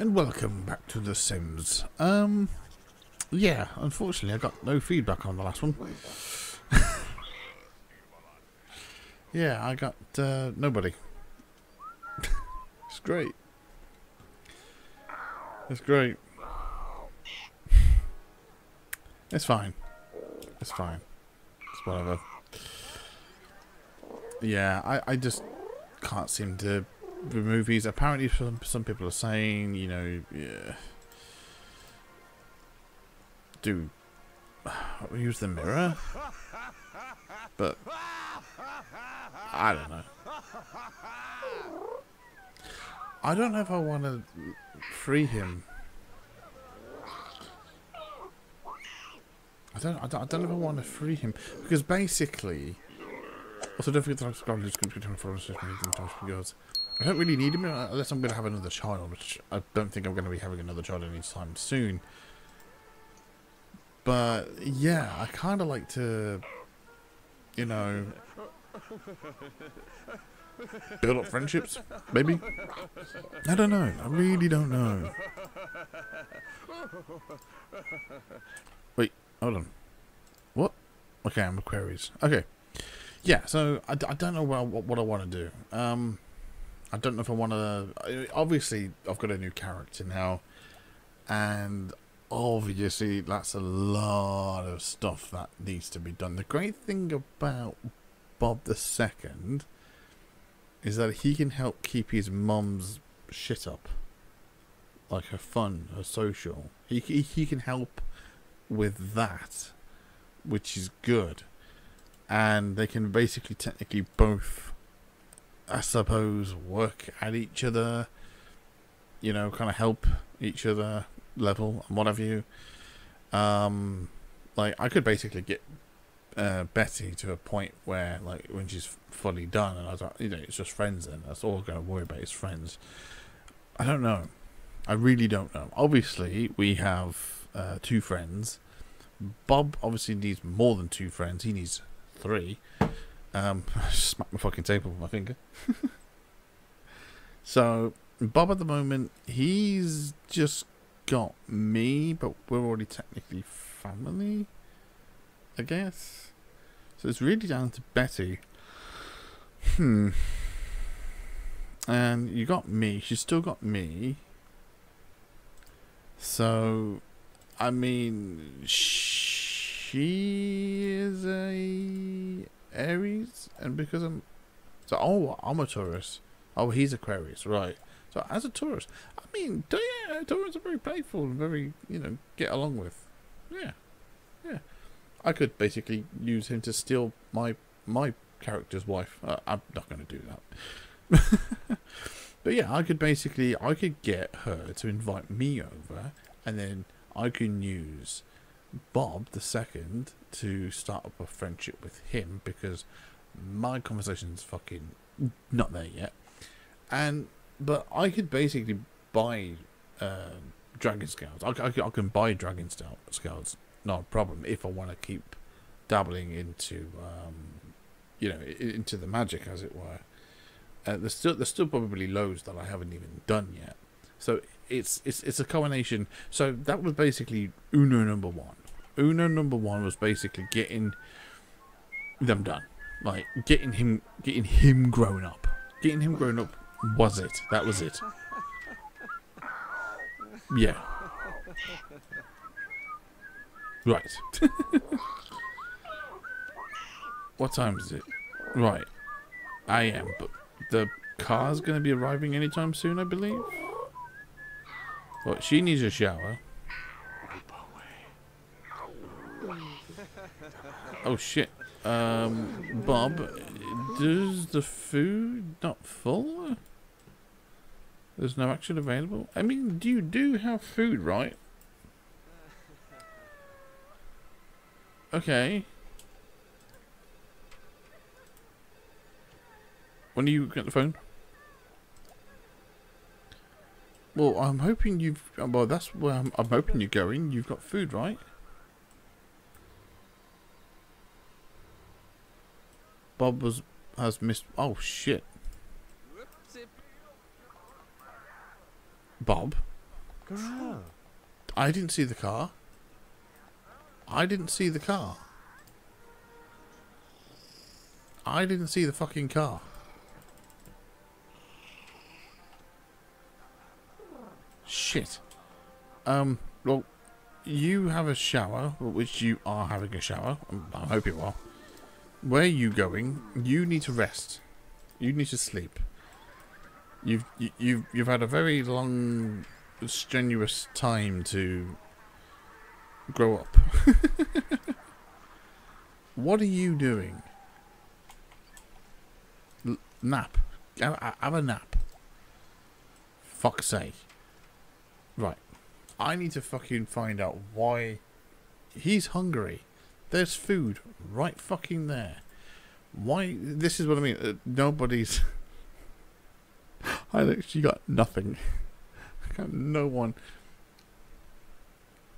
and welcome back to The Sims. Yeah, unfortunately I got no feedback on the last one. Yeah, I got nobody. It's great. It's great. It's fine. It's fine. It's whatever. Yeah, I just can't seem to remove these. Apparently some people are saying, you know, yeah, do use the mirror, but I don't know. I don't know if I want to free him. I don't know if I want to free him, because basically, also don't forget to like, subscribe, because I don't really need him unless I'm going to have another child, which I don't think I'm going to be having another child anytime soon. But yeah, I kind of like to, you know, build up friendships, maybe? I don't know. I really don't know. Wait, hold on. What? Okay, I'm Aquarius. Okay. Yeah, so I don't know what I want to do. I don't know if I want to... Obviously, I've got a new character now. And obviously, that's a lot of stuff that needs to be done. The great thing about Bob II is that he can help keep his mum's shit up. Like her fun, her social. He can help with that, which is good. And they can basically technically both, I suppose, work at each other, you know, kind of help each other level and what have you. Like, I could basically get Betty to a point where, like, when she's fully done, and I was like, you know, it's just friends then. That's all I'm going to worry about is friends. I don't know. I really don't know. Obviously, we have 2 friends. Bob obviously needs more than 2 friends. He needs 3. I just smacked my fucking table with my finger. So, Bob at the moment, he's just got me, but we're already technically family, I guess. So it's really down to Betty. And you got me. She's still got me. So, I mean, she is a Aries, and because I'm so, oh, I'm a Taurus. Oh, he's Aquarius, right? So as a Taurus, I mean, yeah, Taurus are very playful and very, you know, get along with. Yeah, yeah. I could basically use him to steal my character's wife. I'm not going to do that. But yeah, I could get her to invite me over, and then I can use Bob II to start up a friendship with him, because my conversation's fucking not there yet. And but I could basically buy dragon scales. I can buy dragon scales, not a problem, if I want to keep dabbling into you know, into the magic, as it were. There's still probably loads that I haven't even done yet. So it's a combination. So that was basically Uno number 1. Uno number 1 was basically getting them done, like getting him grown up. Getting him grown up was it. That was it. Yeah. Right. What time is it? Right. I am, but the car's going to be arriving anytime soon, I believe. Well, she needs a shower. Oh shit. Bob, does the food not full? There's no action available. I mean, you do have food, right? Okay. When do you get the phone? Well, I'm hoping you've... Well, that's where I'm hoping you're going. You've got food, right? Bob has missed... Oh, shit. Bob? Look around. I didn't see the car. I didn't see the car. I didn't see the fucking car. Shit. Well, you have a shower, which you are having a shower. I hope you are. Where are you going? You need to rest. You need to sleep. You've had a very long, strenuous time to grow up. What are you doing? Nap. Have a nap. Fuck's sake. Right. I need to fucking find out why he's hungry. There's food right fucking there. Why? This is what I mean. Nobody's... I literally got nothing. I got no one.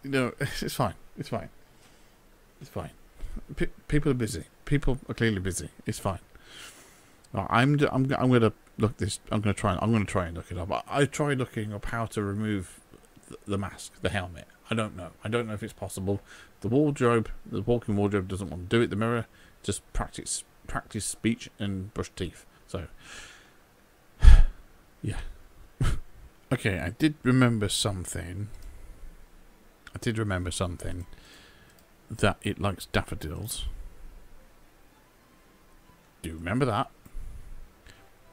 No, it's fine. It's fine. It's fine. People are busy. People are clearly busy. It's fine. Right, I'm gonna look this. I'm gonna try and look it up. I tried looking up how to remove the mask, the helmet. I don't know. I don't know if it's possible. The wardrobe, the walking wardrobe, doesn't want to do it. The mirror, just practice speech and brush teeth. So, yeah. Okay, I did remember something. I did remember something. That it likes daffodils. Do remember that?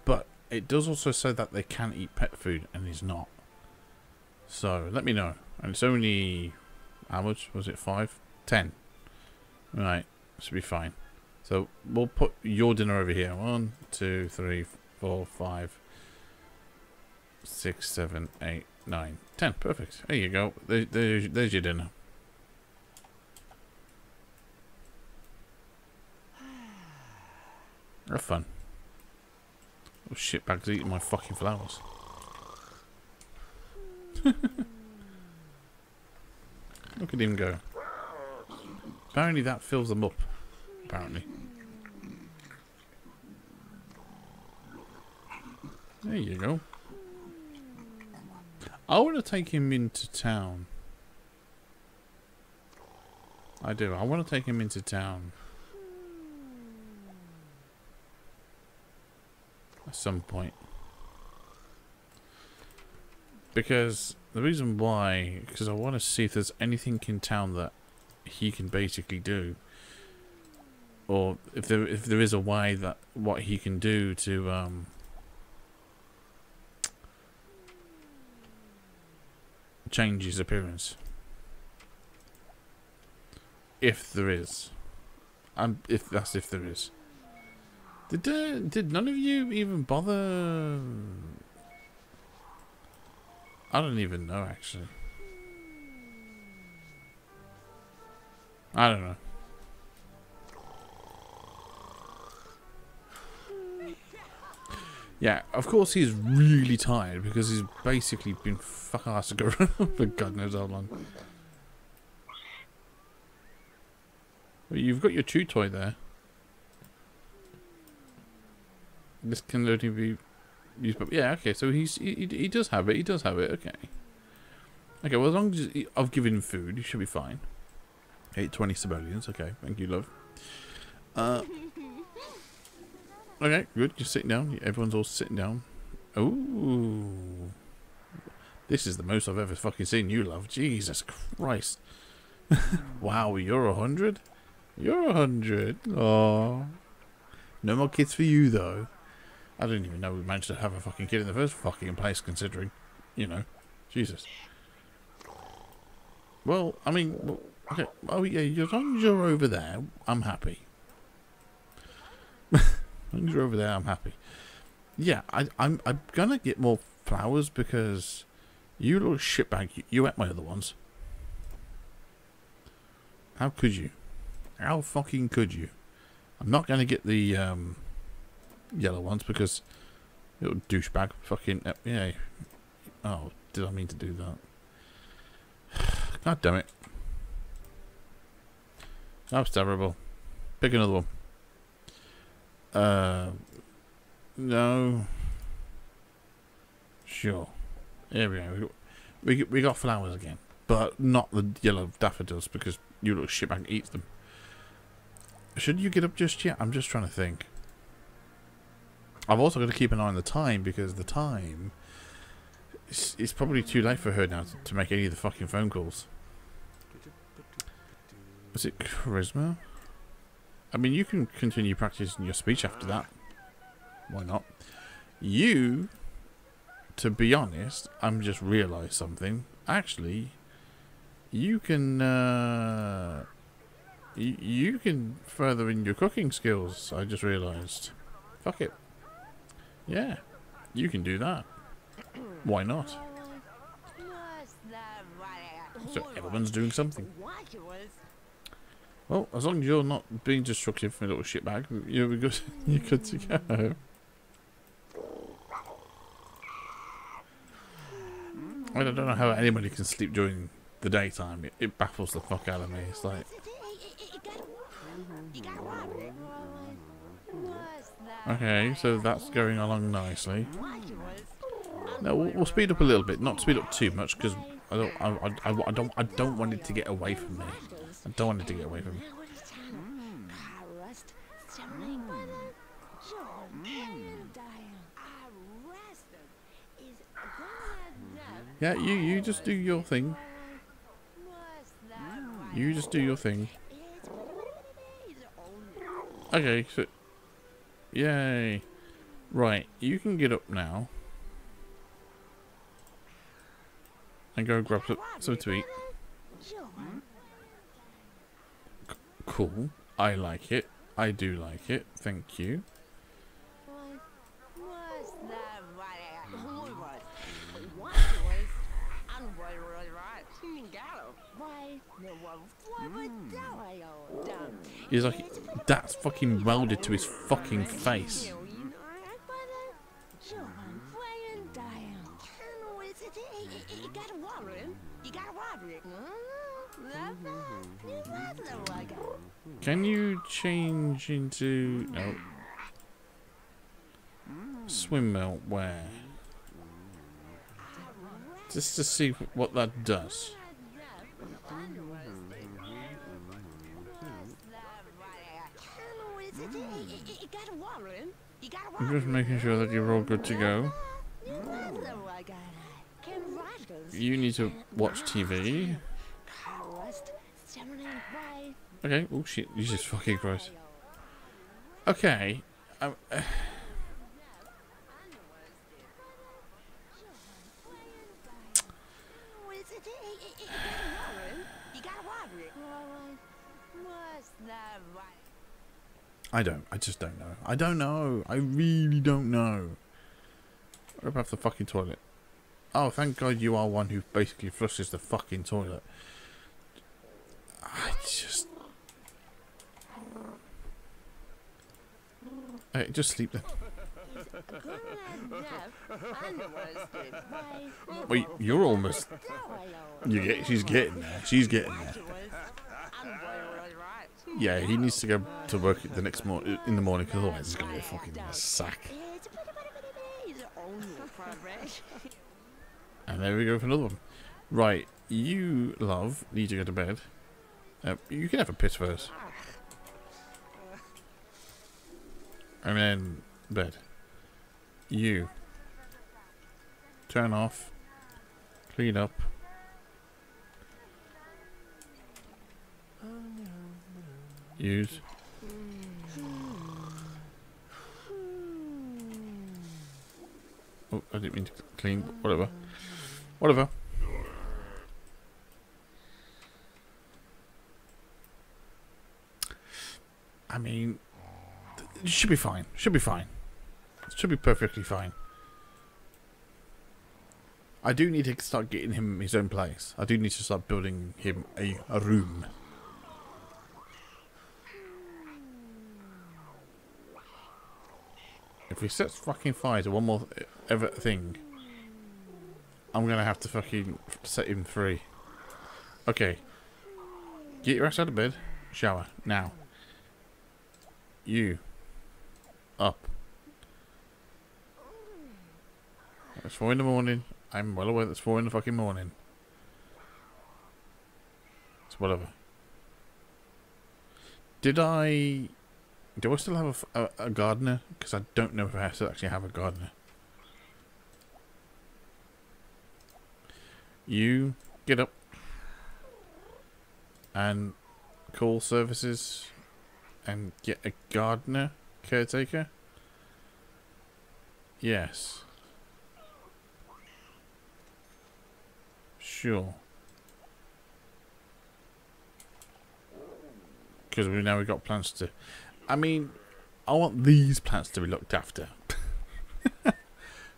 But it does also say that they can eat pet food, and it's not. So, let me know. And it's only... how much was it? 5? 10. Right. Should be fine. So, we'll put your dinner over here. 1, 2, 3, 4, 5, 6, 7, 8, 9, 10. Perfect. There you go. There's your dinner. Have fun. Oh, shitbag's eating my fucking flowers. Look at him go. Apparently that fills them up. Apparently. There you go. I want to take him into town. I do. I want to take him into town. At some point. Because the reason why, because I want to see if there's anything in town that he can basically do, or if there is a way that what he can do to change his appearance. If there is, and if there is. Did none of you even bother? I don't even know, actually. I don't know. Yeah, of course he's really tired because he's basically been fuck-assed around for God knows how long. Well, you've got your chew toy there. This can only be used, but yeah, okay. So he does have it. He does have it. Okay. Okay. Well, as long as I've given him food, he should be fine. 820 simoleons. Okay. Thank you, love. Okay. Good. Just sitting down. Everyone's all sitting down. Ooh. This is the most I've ever fucking seen you, love. Jesus Christ. Wow. You're 100. You're 100. Oh. No more kids for you, though. I didn't even know we managed to have a fucking kid in the first fucking place, considering, you know, Jesus. Well, I mean, okay. Oh yeah, as long as you're over there, I'm happy. As long as you're over there, I'm happy. Yeah, I'm gonna get more flowers because you little shitbag, you ate my other ones. How could you? How fucking could you? I'm not gonna get the yellow ones because little douchebag fucking yeah. Oh, did I mean to do that? God damn it! That was terrible. Pick another one. No. Sure. Here we go. We got flowers again, but not the yellow daffodils because you little shitbag eats them. Should you get up just yet? I'm just trying to think. I've also got to keep an eye on the time, because the time... It's probably too late for her now to make any of the fucking phone calls. Was it charisma? I mean, you can continue practicing your speech after that. Why not? You, to be honest, I'm just realised something. Actually, you can... you can further in your cooking skills, I just realised. Fuck it. Yeah, you can do that. Why not? So everyone's doing something. Well, as long as you're not being destructive from a little shitbag, you're good, you're good to go. I don't know how anybody can sleep during the daytime. It baffles the fuck out of me. It's like... Okay, so that's going along nicely. Now we'll speed up a little bit, not speed up too much, because I don't want it to get away from me. I don't want it to get away from me. Yeah, you just do your thing. You just do your thing. Okay, so... Yay. Right, you can get up now. And go grab some to eat. Cool. I like it. I do like it. Thank you. He's like, that's fucking welded to his fucking face. Can you change into... No. Swim meltware. Just to see what that does. I'm just making sure that you're all good to go. You need to watch TV. Okay. Oh shit! Jesus fucking Christ. Okay. I don't. I just don't know. I don't know. I really don't know. What about the fucking toilet? Oh, thank God you are one who basically flushes the fucking toilet. I just... Hey, just sleep then. Wait, you're almost... She's getting there. She's getting there. Yeah, he needs to go to work the next morning, in the morning, because otherwise he's going to be a fucking sack. And there we go for another one. Right, you, love, need to go to bed. You can have a piss first. And then, bed. You. Turn off. Clean up. Use. Oh, I didn't mean to clean, but whatever. Whatever. I mean, it should be fine. Should be fine. Should be perfectly fine. I do need to start getting him his own place. I do need to start building him a room. If he sets fucking fire to one more ever thing, I'm gonna have to fucking set him free. Okay. Get your ass out of bed. Shower. Now. You. Up. It's 4 in the morning. I'm well aware that's 4 in the fucking morning. So whatever. Do I still have a gardener? Because I don't know if I actually have a gardener. You get up and call services and get a gardener, caretaker. Yes. Sure. Because we've got plants to... I mean, I want these plants to be looked after.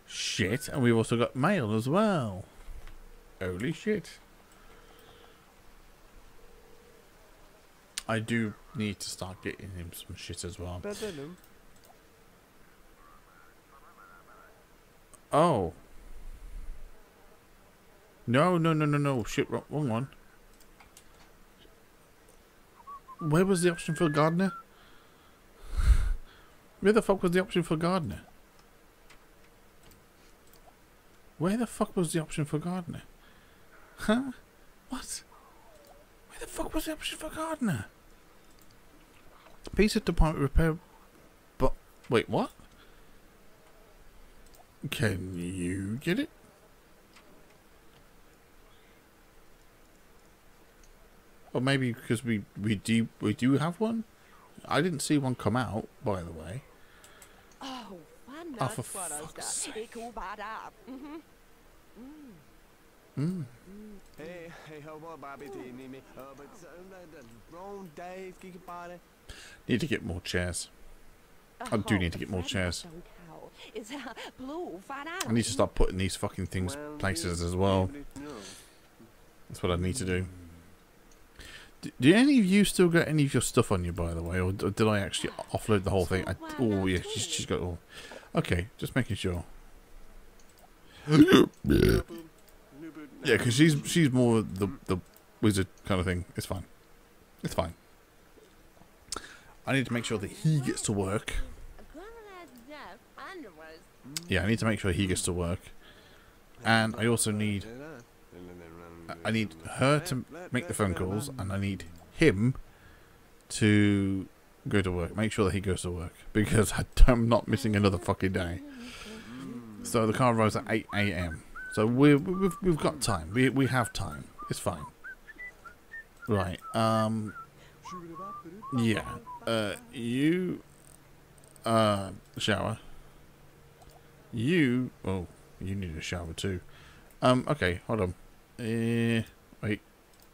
Shit, and we've also got mail as well. Holy shit. I do need to start getting him some shit as well. Oh. No. Shit, wrong one. Where was the option for gardener? Where the fuck was the option for gardener? Where the fuck was the option for gardener? Huh? What? Where the fuck was the option for gardener? Piece of department repair... But... Wait, what? Can you get it? Or maybe because we do have one? I didn't see one come out, by the way. Oh, for fuck's sake. Need to get more chairs. I do need to get more chairs. I need to start putting these fucking things places as well. That's what I need to do. Do any of you still got any of your stuff on you, by the way, or did I actually offload the whole thing? Oh yeah, she's got it all. Okay, just making sure. Yeah, because she's more the wizard kind of thing. It's fine. It's fine. I need to make sure that he gets to work. Yeah, I need to make sure he gets to work, and I also need. I need her to make the phone calls, and I need him to go to work. Make sure that he goes to work, because I'm not missing another fucking day. So the car arrives at 8 AM. So we've got time. We have time. It's fine. Right. Yeah. You. Shower. You. Oh, you need a shower too. Okay. Hold on. Wait,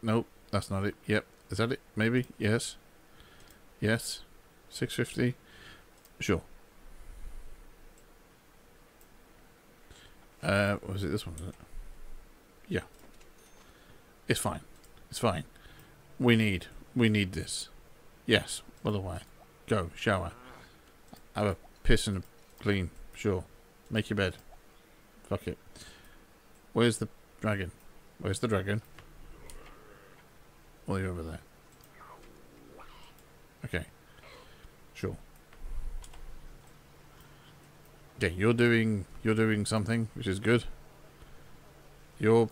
nope, that's not it. Yep, is that it? Maybe, yes. Yes, 650. Sure. Was it this one? Was it? Yeah. It's fine. It's fine. We need this. Yes, by the way. Go, shower. Have a piss and a clean. Sure. Make your bed. Fuck it. Where's the dragon? Where's the dragon? Well, you're over there. Okay. Sure. Okay, you're doing something, which is good. You're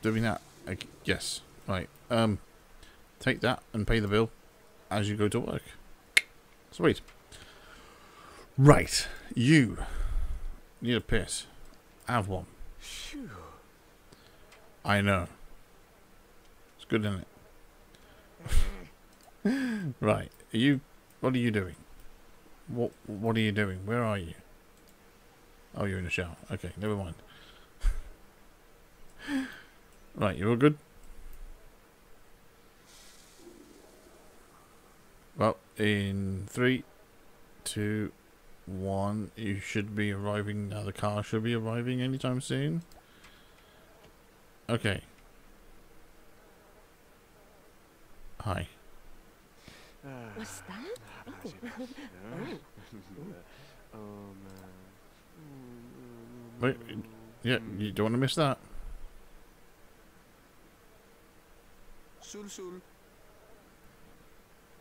doing that. Yes. Right. Take that and pay the bill as you go to work. Sweet. Right. You need a piss. Have one. Phew. I know. It's good, isn't it? Right. Are you... What are you doing? What are you doing? Where are you? Oh, you're in the shower. Okay, never mind. Right, you all good? Well, in 3, 2, 1, you should be arriving now. The car should be arriving anytime soon. Okay. Hi. What's that? Oh. Wait, yeah, you don't want to miss that.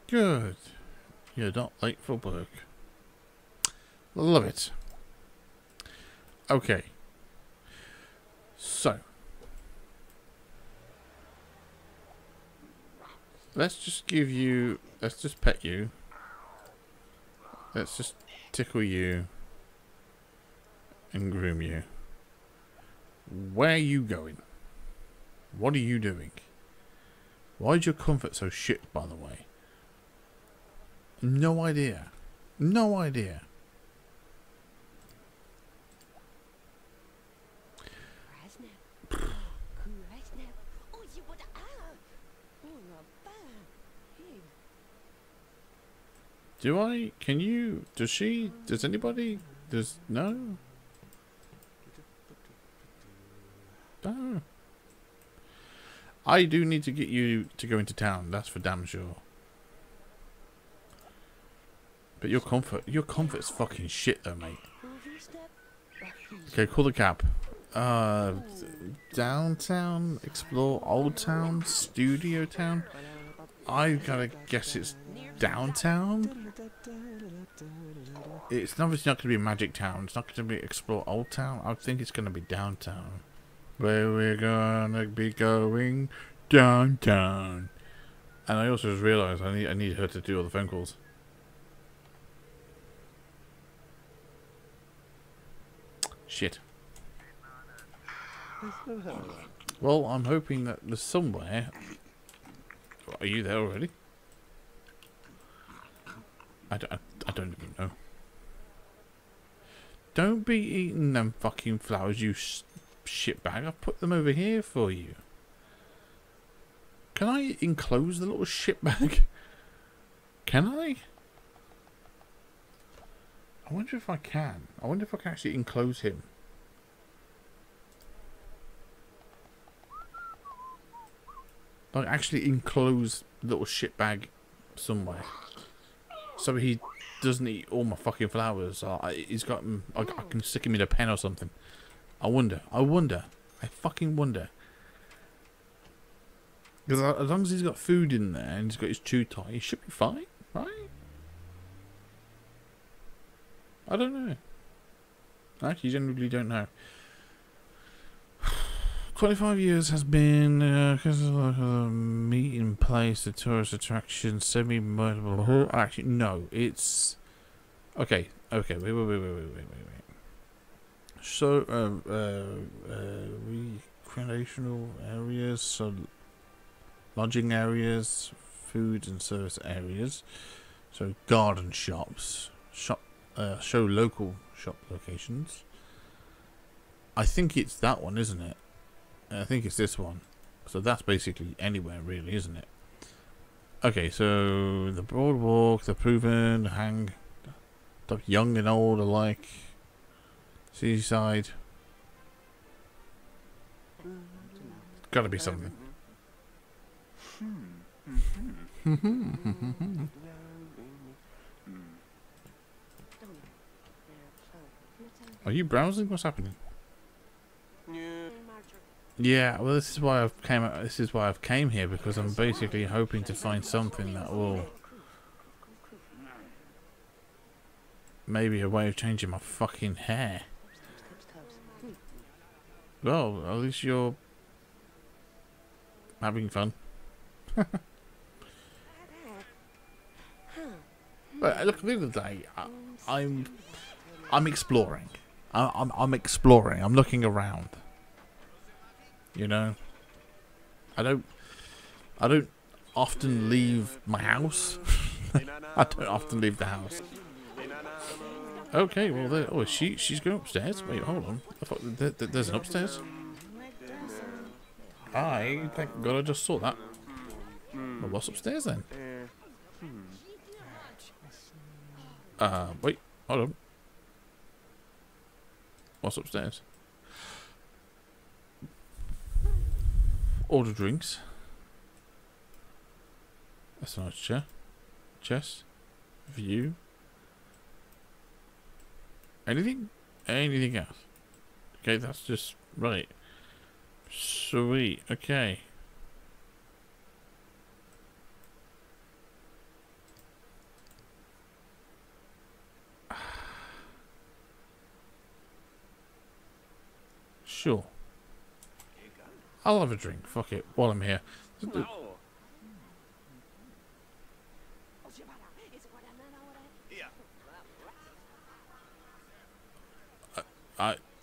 Good. You're not late for work. Love it. Okay. So let's just pet you. Let's just tickle you and groom you. Where are you going? What are you doing? Why is your comfort so shit, by the way? No idea. No idea. Do I? Can you? Does she? Does anybody? Does no? No. I do need to get you to go into town. That's for damn sure. But your comfort's fucking shit though, mate. Okay, call the cab. Downtown, explore old town, studio town. I gotta guess it's downtown. It's obviously not gonna be Magic Town. It's not gonna be explore old town. I think it's gonna be downtown. Where we're gonna be going downtown. And I also just realised I need her to do all the phone calls. Shit. Well, I'm hoping that there's somewhere. Are you there already? I don't even know. Don't be eating them fucking flowers, you shitbag. I've put them over here for you. Can I enclose the little shitbag? Can I? I wonder if I can. I wonder if I can actually enclose him. Like, actually enclose little shitbag somewhere. So he doesn't eat all my fucking flowers. I can stick him in a pen or something. I fucking wonder. Because as long as he's got food in there and he's got his chew tie, he should be fine, right? I don't know. I actually genuinely don't know. 25 years has been a meeting place, a tourist attraction, semi-mobile. Actually, no, it's okay. Okay, wait. So, recreational areas, so lodging areas, food and service areas, so garden shops, show local shop locations. I think it's that one, isn't it? I think it's this one. So that's basically anywhere really, isn't it? Okay, so the boardwalk, the proven, hang, young and old alike, seaside. Gotta be something. Are you browsing? What's happening? Yeah, well, this is why I've came. This is why I've came here, because I'm basically hoping to find something that will maybe a way of changing my fucking hair. Well, at least you're having fun. But look, at the end of the day, I'm exploring. I'm exploring. I'm looking around. You know, I don't often leave my house. I don't often leave the house. Okay, well, there, oh, she's going upstairs. Wait, hold on. I thought there's an upstairs. I thank God I just saw that. Well, what's upstairs then? Wait, hold on. What's upstairs? Order drinks. That's a nice chair. Chess. View. Anything? Anything else? Okay, that's just right. Sweet. Okay. Sure. I'll have a drink. Fuck it. While I'm here.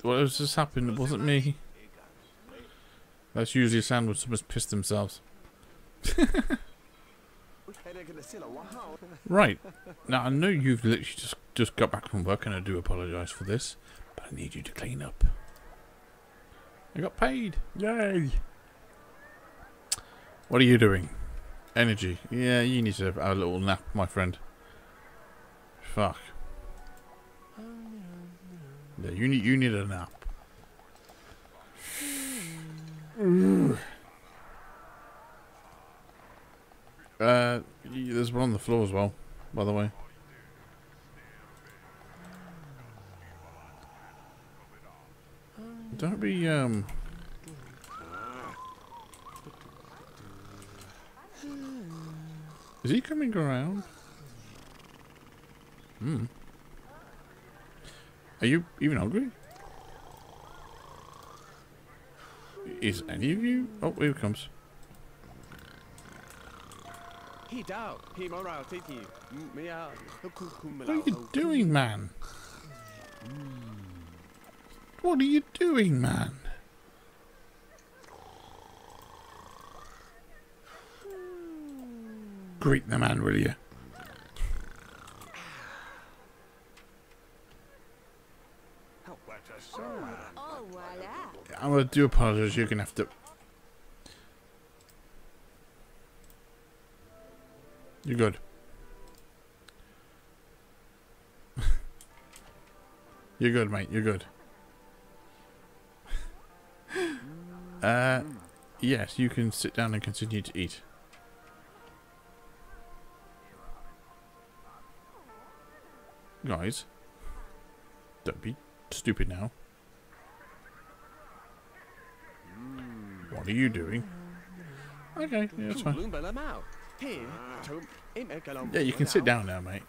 What has just happened? It wasn't me. That's usually a sound when someone's pissed themselves. Right. Now, I know you've literally just got back from work, and I do apologise for this, but I need you to clean up. I got paid. Yay. What are you doing? Energy. Yeah, you need to have a little nap, my friend. Fuck. Yeah, you need a nap. There's one on the floor as well, by the way. Don't be Is he coming around? Hmm. Are you even hungry? Is any of you? Oh, here it comes. What are you doing, man? What are you doing, man? Greet the man, will you? I do apologize, you're gonna have to. You're good. You're good, mate, you're good. Yes, you can sit down and continue to eat. Guys, don't be stupid now. What are you doing? Okay, yeah, that's fine. Yeah, you can sit down now, mate.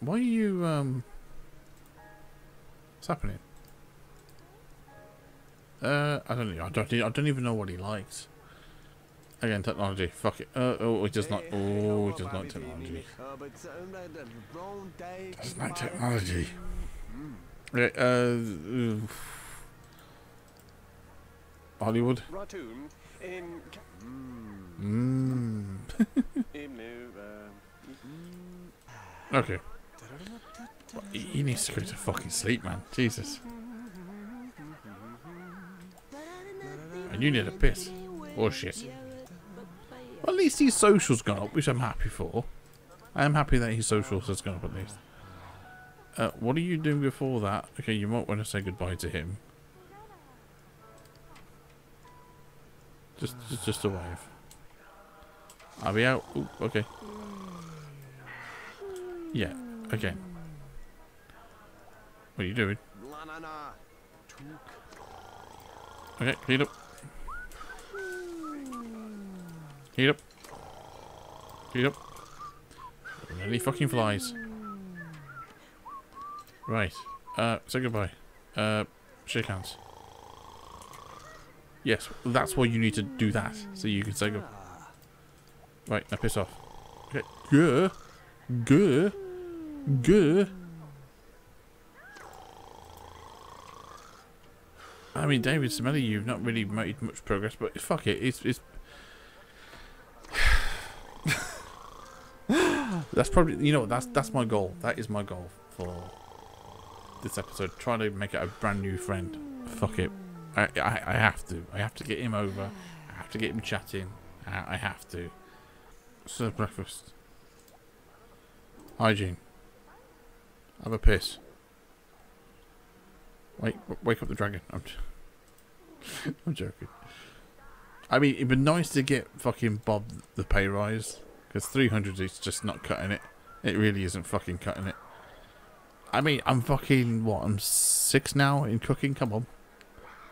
Why are you, what's happening? I don't even know what he likes. Again, technology. Fuck it. Oh, it does not. Oh, it does not technology. Does not technology. Right, Hollywood. Mm. Okay. He needs to go to fucking sleep, man. Jesus. And you need a piss. Or shit. Well, at least his social's gone up, which I'm happy for. I am happy that his social has gone up at least. What are you doing before that? Okay, you might want to say goodbye to him. Just arrive. I'll be out. Ooh, okay. Yeah. Okay. What are you doing? Okay, clean up. Clean up. Clean up. Any fucking flies. Right. Say goodbye. Shake hands. Yes, that's why you need to do that, so you can say go. Right, now piss off. Okay, go. I mean, David Smelly, you've not really made much progress, but fuck it, it's. That's probably, you know, that's my goal. That is my goal for this episode. Try to make it a brand new friend. Fuck it. I have to. I have to get him over. I have to get him chatting. I have to. Serve breakfast. Hygiene. Have a piss. Wake up the dragon. I'm joking. I mean, it'd be nice to get fucking Bob the pay rise. Because 300 is just not cutting it. It really isn't fucking cutting it. I mean, I'm fucking, what, I'm 6 now in cooking? Come on.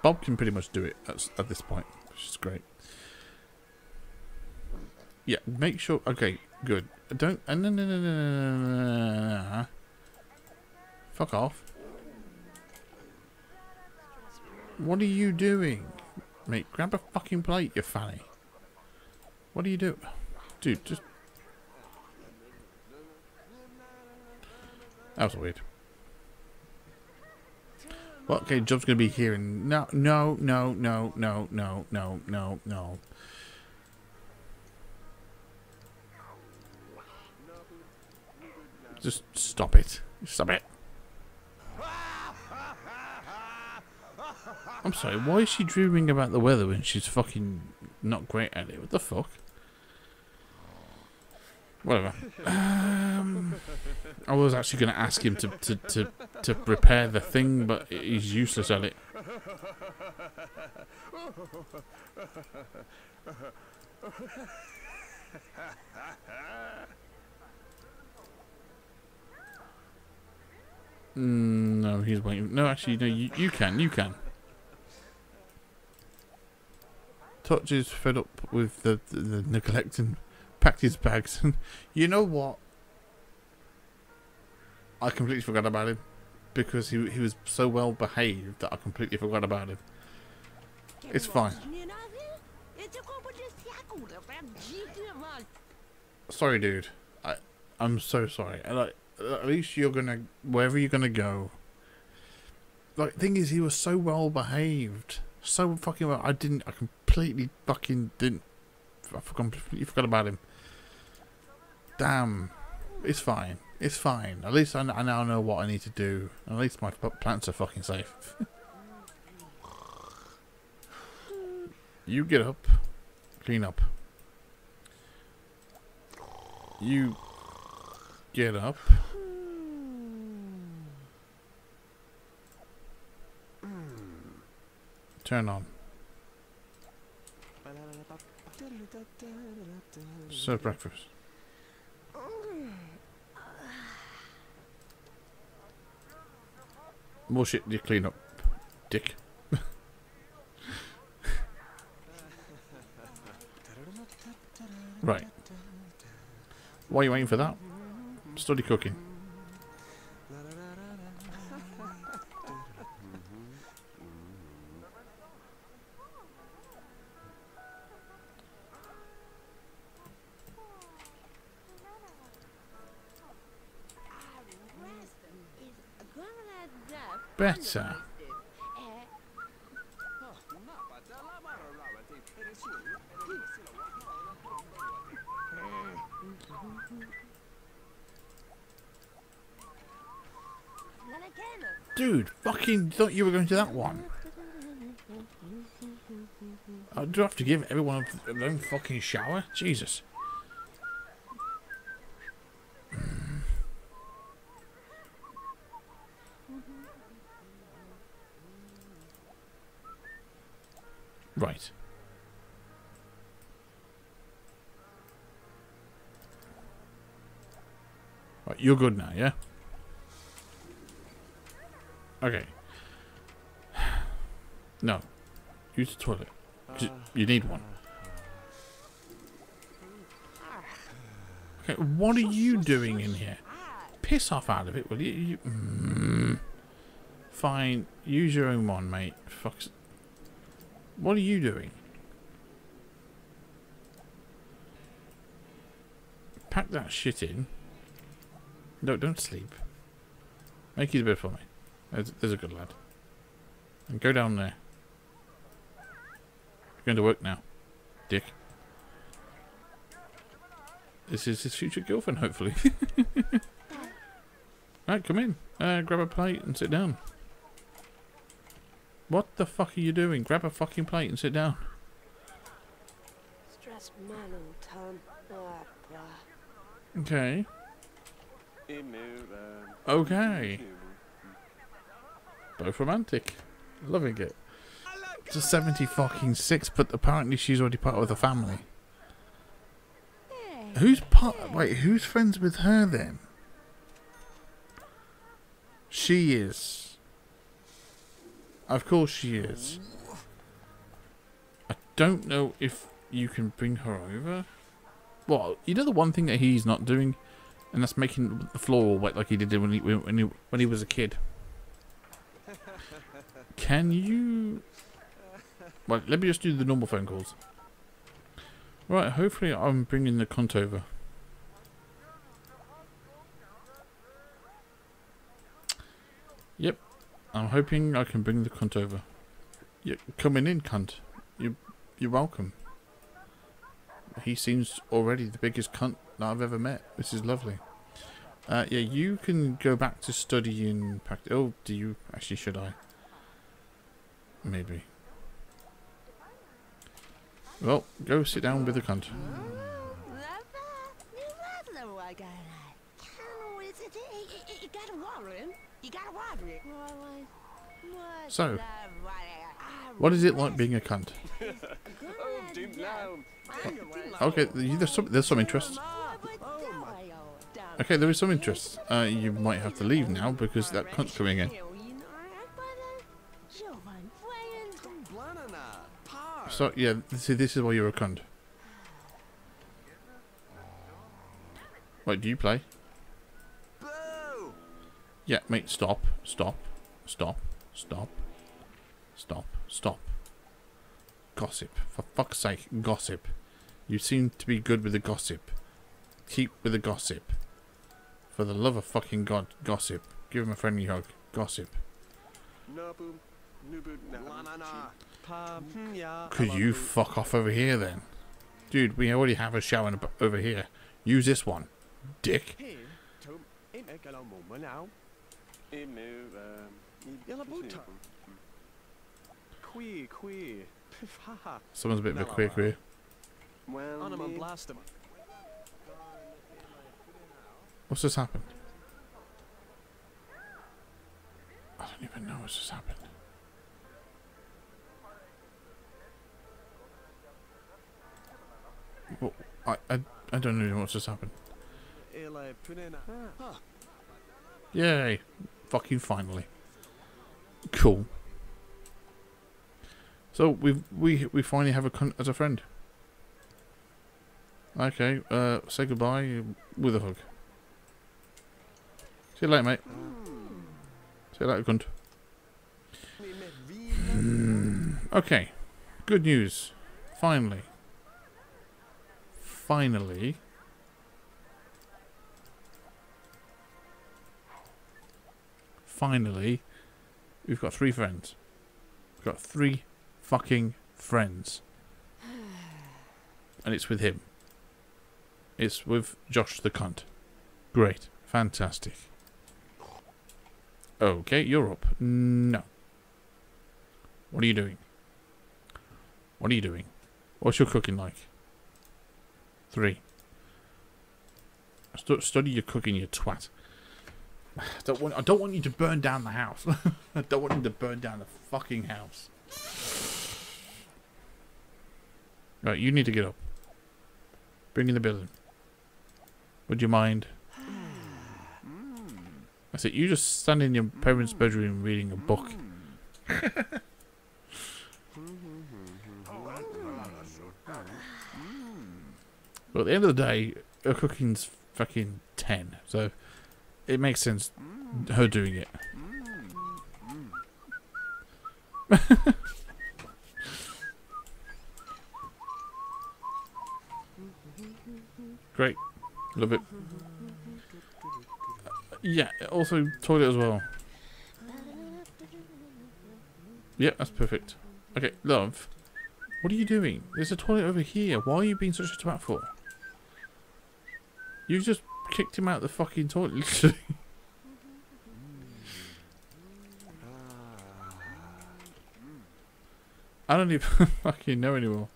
Bob can pretty much do it at this point, which is great. Yeah, make sure. Okay, good. Don't. No. Fuck off. What are you doing? Mate, grab a fucking plate, you fanny. What do you do? Dude, just... That was weird. Well, okay, Job's gonna be here and... No, no, no, no, no, no, no, no, no. Just stop it. Stop it. I'm sorry, why is she dreaming about the weather when she's fucking not great at it? What the fuck? Whatever. I was actually going to ask him to repair the thing, but he's useless at it. No, he's waiting. No, actually, no, you can, you can. Touch is fed up with the neglect and packed his bags. And you know what? I completely forgot about him because he was so well behaved that I completely forgot about him. It's fine. Sorry, dude. I'm so sorry. Like, at least you're gonna wherever you're gonna go. Like, thing is, he was so well behaved. So fucking well. I completely fucking didn't. I completely forgot about him. Damn. It's fine. It's fine. At least I now know what I need to do. At least my plants are fucking safe. You get up. Clean up. You get up. Turn on. Serve breakfast. More shit you clean up, dick. Right. Why are you waiting for that? Study cooking. Better. Dude, fucking thought you were going to that one. I do have to give everyone their own fucking shower? Jesus. Right. Right, you're good now, yeah? Okay. No. Use the toilet. You need one. Okay, what are you doing in here? Piss off out of it, will you? Fine. Use your own one, mate. Fuck's... What are you doing? Pack that shit in. No, don't sleep. Make you the bed for me. There's a good lad. And go down there. You're going to work now, dick. This is his future girlfriend, hopefully. Right, come in. Grab a plate and sit down. What the fuck are you doing? Grab a fucking plate and sit down. Okay. Okay. Both romantic. Loving it. It's a 76, but apparently she's already part of the family. Who's part... Wait, who's friends with her then? She is... Of course she is. I don't know if you can bring her over. Well, you know the one thing that he's not doing, and that's making the floor all wet like he did when he was a kid. Can you... Well, let me just do the normal phone calls. Right, hopefully I'm bringing the cunt over. Yep, I'm hoping I can bring the cunt over. You're coming in, cunt. You're welcome. He seems already the biggest cunt that I've ever met. This is lovely. Yeah, you can go back to study and practice. Oh, do you? Actually, should I? Maybe. Well, go sit down with the cunt. So, what is it like being a cunt? Okay, there's some interest. Okay, there is some interest. You might have to leave now because that cunt's coming in. So, yeah, this is why you're a cunt. Wait, do you play? Yeah, mate, stop. Stop. Stop. Stop. Stop. Stop. Gossip. For fuck's sake, gossip. You seem to be good with the gossip. Keep with the gossip. For the love of fucking God, gossip. Give him a friendly hug. Gossip. Could you fuck off over here then? Dude, we already have a shower over here. Use this one, dick. Someone's a bit of a queer. What's just happened? I don't even know what's just happened. Well, I don't know what's just happened. Yay! Fucking finally. Cool. So we finally have a cunt as a friend. Okay, say goodbye with a hug. See you later, mate. See you later, cunt. Okay, good news. Finally. Finally, we've got three friends. We've got three fucking friends. And it's with him. It's with Josh the cunt. Great. Fantastic. Okay, you're up. No. What are you doing? What are you doing? What's your cooking like? 3. Study your cooking, you twat. I don't want you to burn down the house. I don't want you to burn down the fucking house. Right, you need to get up. Bring in the building. Would you mind? I said, you just stand in your parents' bedroom reading a book. Well, at the end of the day, her cooking's fucking 10, so it makes sense her doing it. Great, love it. Yeah, also toilet as well. Yeah, that's perfect. Okay, love, what are you doing? There's a toilet over here. Why are you being such a twat for? You just kicked him out the fucking toilet, literally. I don't even fucking know anymore.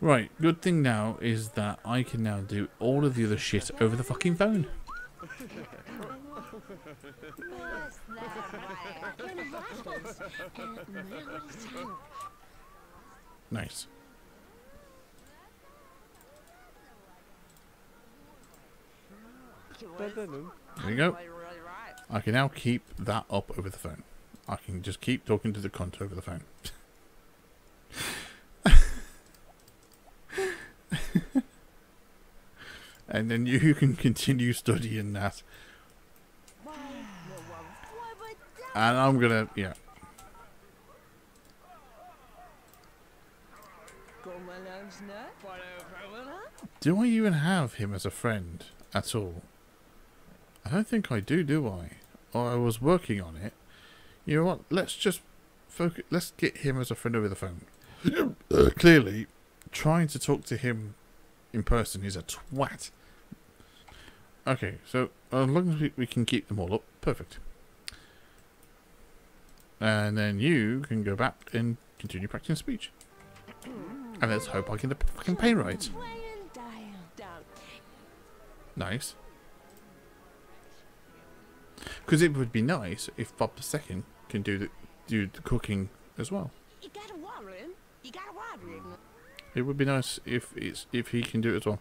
Right, good thing now is that I can now do all of the other shit over the fucking phone. Nice. There you go. I can now keep that up over the phone. I can just keep talking to the cunt over the phone. and then you can continue studying that. And I'm gonna, yeah. Do I even have him as a friend at all? I don't think I do, do I? Or I was working on it. You know what? Let's just focus. Let's get him as a friend over the phone. Clearly, trying to talk to him in person is a twat. Okay, so as long as we can keep them all up, perfect. And then you can go back and continue practicing speech. And let's hope I get the fucking pay right. Nice. Because it would be nice if Bob II can do the cooking as well. It would be nice if he can do it as well.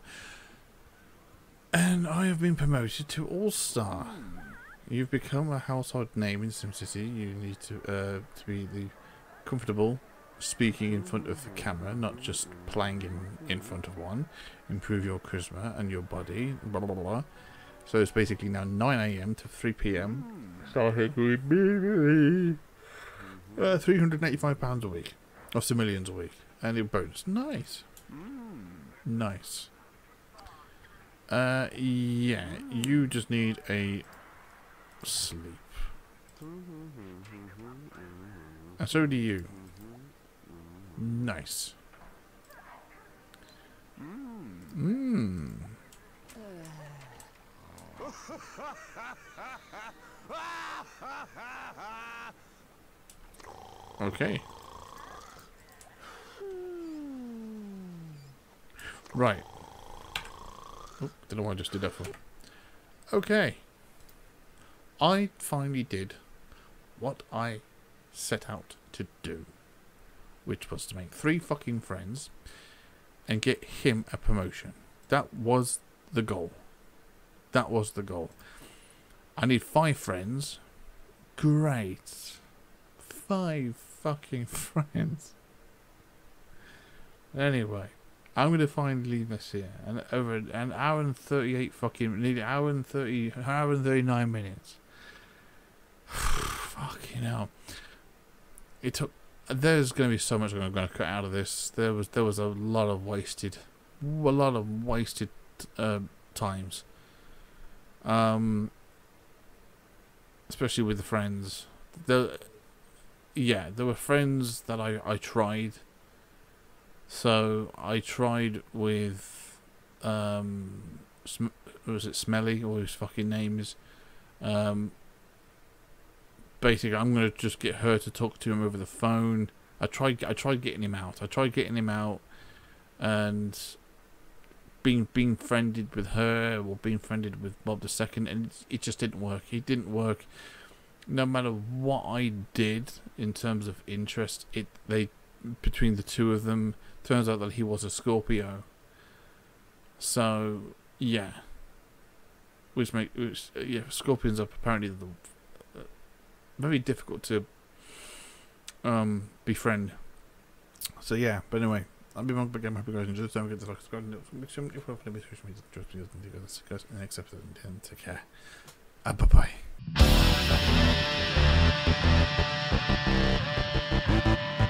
And I have been promoted to All-Star. You've become a household name in SimCity. You need to be the comfortable speaking in front of the camera, not just playing in front of one. Improve your charisma and your body. Blah blah blah. Blah. So it's basically now 9 AM to 3 PM. Started with me. £385 a week. Or £2 million a week. And a bonus. Nice. Nice. Yeah. You just need a sleep. And so do you. Nice. Mmm. Okay. Right. Oh, don't know why I just did that for. Okay. I finally did what I set out to do, which was to make 3 fucking friends and get him a promotion. That was the goal. That was the goal. I need 5 friends. Great. 5 fucking friends. Anyway, I'm gonna finally leave this here, and over an hour and 38 fucking, nearly hour and 39 minutes. Fucking hell! It took. There's gonna be so much I'm gonna cut out of this. There was a lot of wasted times. Especially with the friends. Yeah, there were friends that I tried. So I tried with, was it Smelly or his fucking name is? Basically, I'm gonna just get her to talk to him over the phone. I tried getting him out. And being friended with her or being friended with Bob II, and it just didn't work. It didn't work. No matter what I did in terms of interest, between the two of them, turns out that he was a Scorpio. So yeah, yeah, Scorpions are apparently very difficult to befriend. So yeah, but anyway, I'll be wrong, but again, I hope you guys enjoyed. Don't forget to like, subscribe, and make sure if you're following me social media, trust me, guys, and next episode, and take care. Bye bye.